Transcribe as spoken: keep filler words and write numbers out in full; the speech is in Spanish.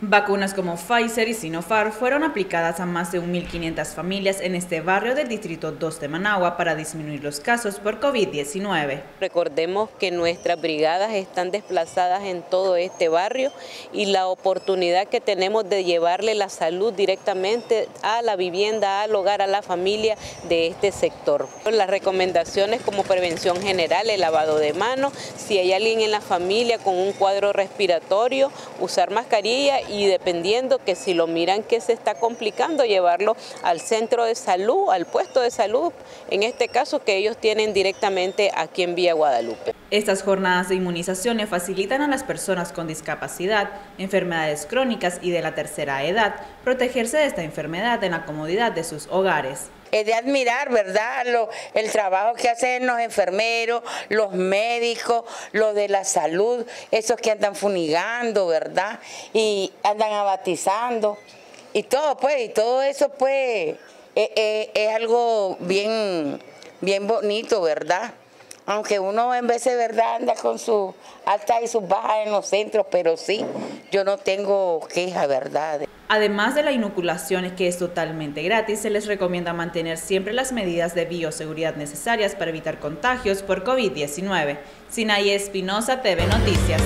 Vacunas como Pfizer y Sinopharm fueron aplicadas a más de mil quinientas familias en este barrio del Distrito dos de Managua para disminuir los casos por COVID diecinueve. Recordemos que nuestras brigadas están desplazadas en todo este barrio y la oportunidad que tenemos de llevarle la salud directamente a la vivienda, al hogar, a la familia de este sector. Las recomendaciones como prevención general, el lavado de manos, si hay alguien en la familia con un cuadro respiratorio, usar mascarilla y dependiendo que si lo miran que se está complicando, llevarlo al centro de salud, al puesto de salud, en este caso que ellos tienen directamente aquí en Villa Guadalupe. Estas jornadas de inmunización le facilitan a las personas con discapacidad, enfermedades crónicas y de la tercera edad protegerse de esta enfermedad en la comodidad de sus hogares. Es de admirar, ¿verdad?, lo, el trabajo que hacen los enfermeros, los médicos, los de la salud, esos que andan funigando, ¿verdad?, y andan abatizando, y todo, pues, y todo eso, pues, es, es, es algo bien, bien bonito, ¿verdad?, aunque uno en veces, ¿verdad?, anda con sus altas y sus bajas en los centros, pero sí, yo no tengo queja, ¿verdad? Además de la inoculación, que es totalmente gratis, se les recomienda mantener siempre las medidas de bioseguridad necesarias para evitar contagios por COVID diecinueve. Sinaí Espinosa, T V Noticias.